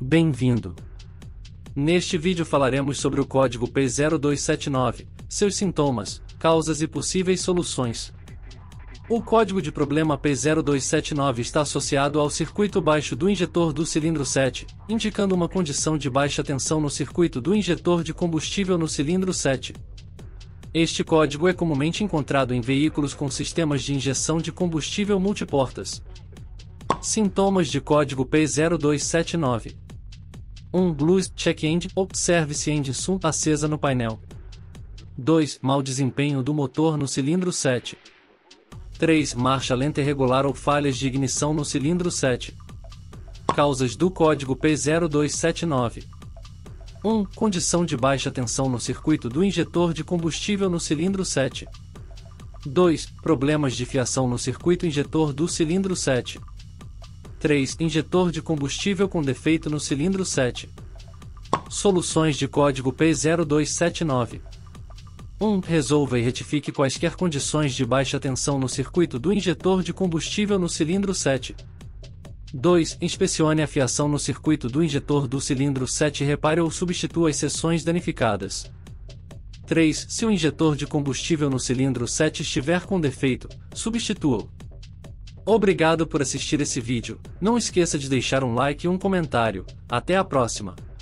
Bem-vindo! Neste vídeo falaremos sobre o código P0279, seus sintomas, causas e possíveis soluções. O código de problema P0279 está associado ao circuito baixo do injetor do cilindro 7, indicando uma condição de baixa tensão no circuito do injetor de combustível no cilindro 7. Este código é comumente encontrado em veículos com sistemas de injeção de combustível multiportas. Sintomas de código P0279: 1. Luz check-engine ou service engine sum acesa no painel. 2. Mau desempenho do motor no cilindro 7. 3. Marcha lenta irregular ou falhas de ignição no cilindro 7. Causas do código P0279: 1. Condição de baixa tensão no circuito do injetor de combustível no cilindro 7. 2. Problemas de fiação no circuito injetor do cilindro 7. 3. Injetor de combustível com defeito no cilindro 7. Soluções de código P0279: 1. Resolva e retifique quaisquer condições de baixa tensão no circuito do injetor de combustível no cilindro 7. 2. Inspecione a fiação no circuito do injetor do cilindro 7 e repare ou substitua as seções danificadas. 3. Se o injetor de combustível no cilindro 7 estiver com defeito, substitua-o. Obrigado por assistir esse vídeo. Não esqueça de deixar um like e um comentário. Até a próxima!